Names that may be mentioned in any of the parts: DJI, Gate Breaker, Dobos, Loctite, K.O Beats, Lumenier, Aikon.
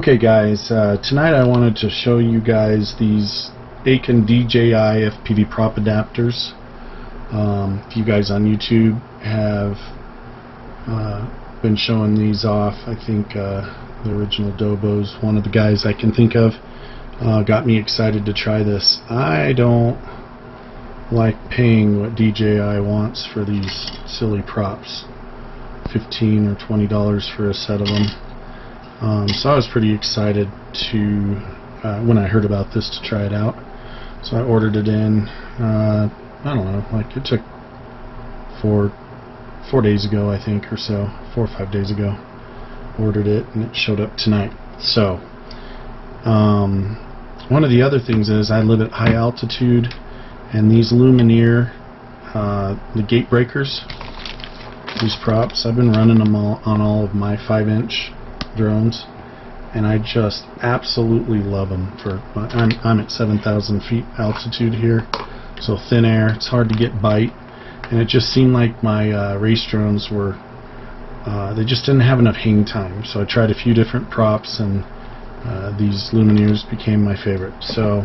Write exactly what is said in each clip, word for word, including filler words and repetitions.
Okay guys, uh, tonight I wanted to show you guys these Aikon D J I F P V prop adapters. Um, if you guys on YouTube have uh, been showing these off, I think uh, the original Dobos, one of the guys I can think of, uh, got me excited to try this. I don't like paying what D J I wants for these silly props, fifteen or twenty dollars for a set of them. Um, so I was pretty excited to, uh, when I heard about this, to try it out. So I ordered it in, uh, I don't know, like it took four, four days ago, I think, or so, four or five days ago. Ordered it, and it showed up tonight. So, um, one of the other things is I live at high altitude, and these Lumenier, uh, the gate breakers, these props, I've been running them all on all of my five inch drones, and I just absolutely love them. For I'm, I'm at seven thousand feet altitude here, so thin air, it's hard to get bite, and it just seemed like my uh, race drones were uh, they just didn't have enough hang time, so I tried a few different props, and uh, these Lumeniers became my favorite, so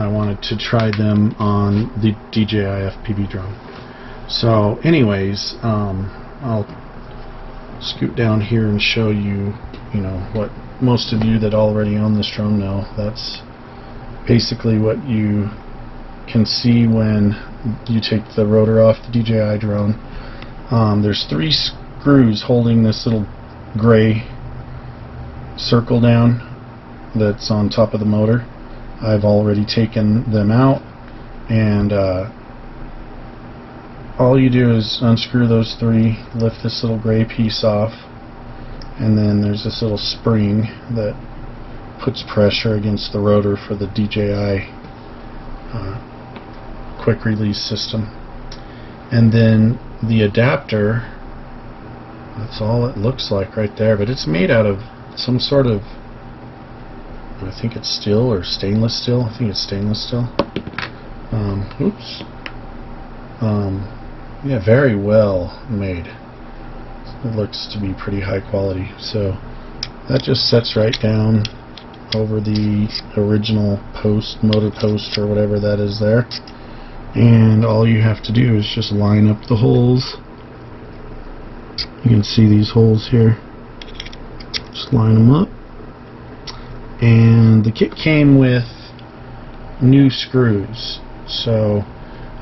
I wanted to try them on the D J I F P V drone. So anyways, um, I'll scoot down here and show you, you know, what most of you that already own this drone know. That's basically what you can see when you take the rotor off the D J I drone. Um, there's three screws holding this little gray circle down that's on top of the motor. I've already taken them out, and uh, all you do is unscrew those three, lift this little gray piece off, and then there's this little spring that puts pressure against the rotor for the D J I uh, quick release system. And then the adapter, that's all it looks like right there, but it's made out of some sort of, I think it's steel or stainless steel, I think it's stainless steel. Um, oops. Um, yeah, very well made. It looks to be pretty high quality. So that just sets right down over the original post, motor post, or whatever that is there. And all you have to do is just line up the holes. You can see these holes here. Just line them up. And the kit came with new screws. So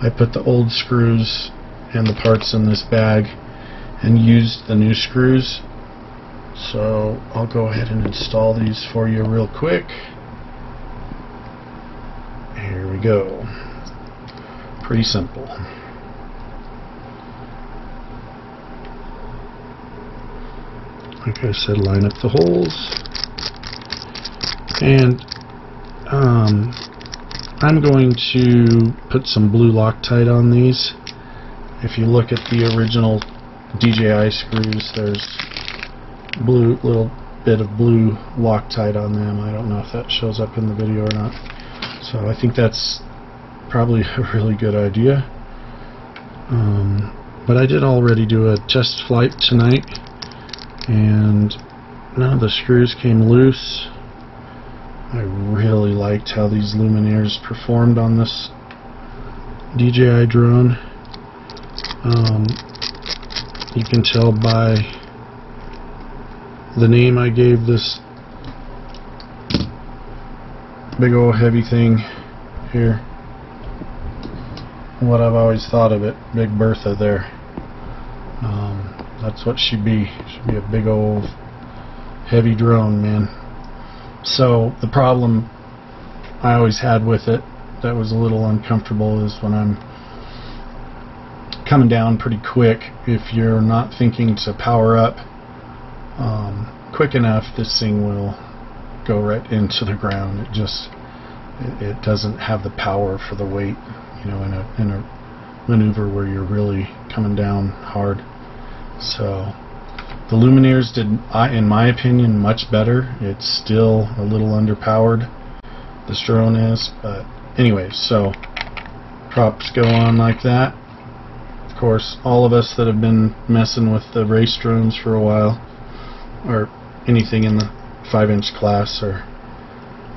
I put the old screws and the parts in this bag and used the new screws. So I'll go ahead and install these for you real quick. Here we go. Pretty simple. Like I said, line up the holes. And um, I'm going to put some blue Loctite on these. If you look at the original D J I screws, there's blue, little bit of blue Loctite on them. I don't know if that shows up in the video or not. So I think that's probably a really good idea. Um, but I did already do a test flight tonight, and none of the screws came loose. I really liked how these Lumeniers performed on this D J I drone. Um, you can tell by the name I gave this big old heavy thing here, what I've always thought of it, Big Bertha there. Um, that's what she'd be. She'd be a big old heavy drone, man. So the problem I always had with it that was a little uncomfortable is when I'm coming down pretty quick, if you're not thinking to power up um, quick enough, this thing will go right into the ground. It just it, it doesn't have the power for the weight, you know, in a, in a maneuver where you're really coming down hard. So the Lumeniers did, in my opinion, much better. It's still a little underpowered, this drone is, but anyway, so props go on like that. Of course, all of us that have been messing with the race drones for a while, or anything in the five inch glass are,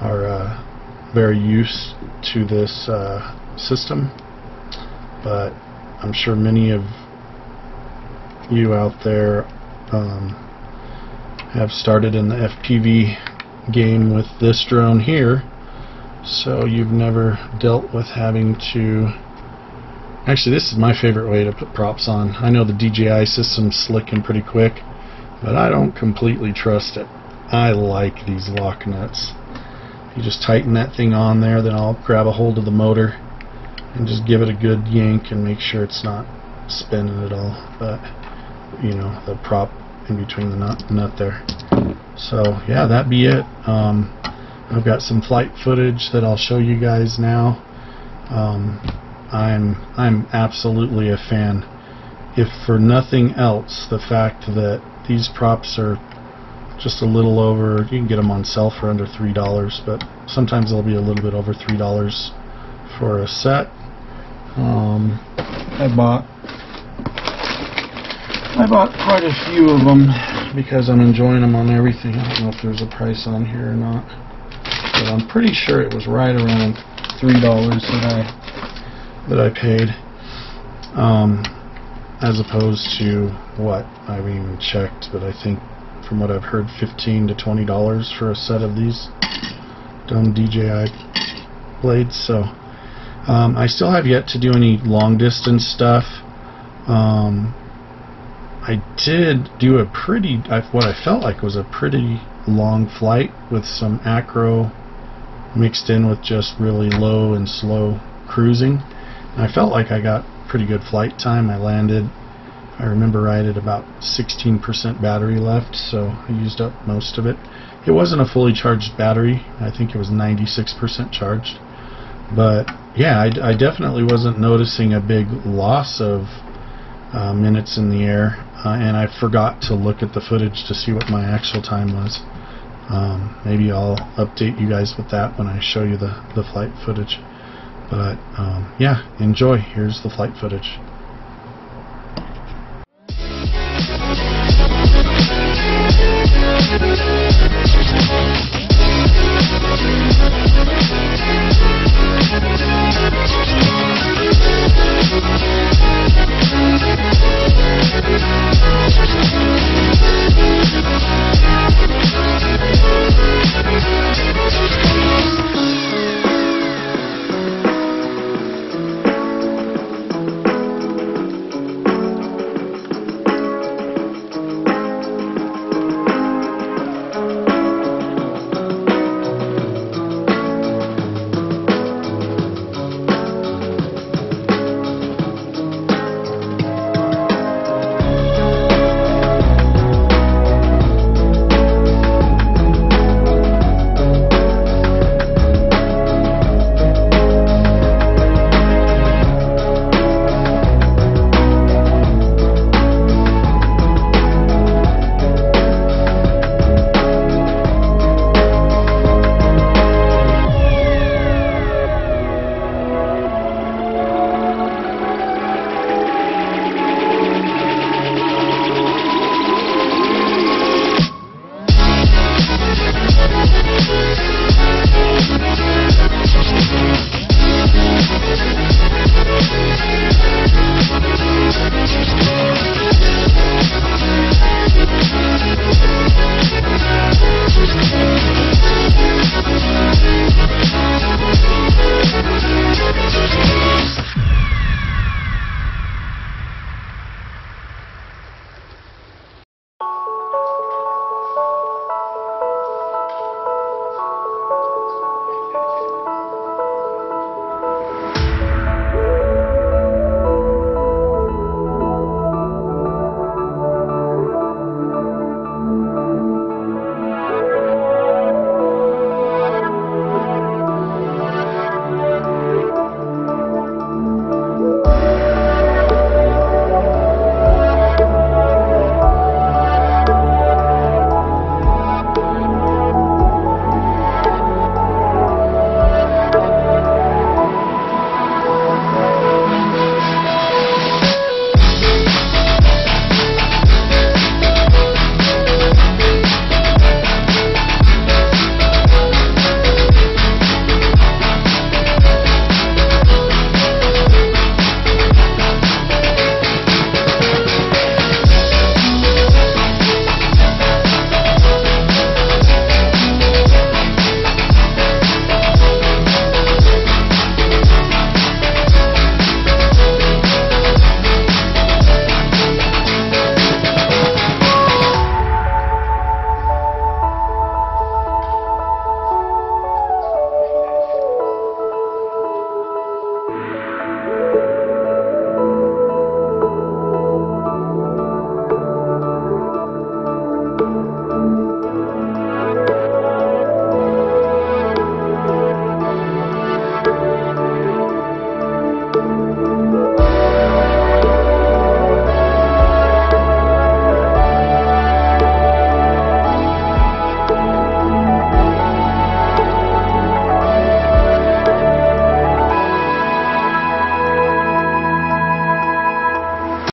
are uh, very used to this uh, system, but I'm sure many of you out there um, have started in the F P V game with this drone here, so you've never dealt with having to... Actually, this is my favorite way to put props on. I know the D J I system's slick and pretty quick, but I don't completely trust it. I like these lock nuts. You just tighten that thing on there, then I'll grab a hold of the motor and just give it a good yank and make sure it's not spinning at all. But, you know, the prop in between the nut, nut there. So, yeah, that'd be it. Um, I've got some flight footage that I'll show you guys now. Um, I'm I'm absolutely a fan. If for nothing else, the fact that these props are just a little over, you can get them on sale for under three dollars, but sometimes they'll be a little bit over three dollars for a set. Um, I bought I bought quite a few of them because I'm enjoying them on everything. I don't know if there's a price on here or not, but I'm pretty sure it was right around three dollars that I that I paid, um, as opposed to what I haven't even checked, but I think from what I've heard, fifteen to twenty dollars for a set of these dumb D J I blades. So um, I still have yet to do any long distance stuff. Um, I did do a pretty, I, what I felt like was a pretty long flight with some acro mixed in with just really low and slow cruising. And I felt like I got pretty good flight time. I landed, I remember right at about sixteen percent battery left, so I used up most of it. It wasn't a fully charged battery. I think it was ninety-six percent charged. But yeah, I, I definitely wasn't noticing a big loss of uh, minutes in the air, uh, and I forgot to look at the footage to see what my actual time was. Um, maybe I'll update you guys with that when I show you the, the flight footage. But um, yeah, enjoy. Here's the flight footage. We'll be right back.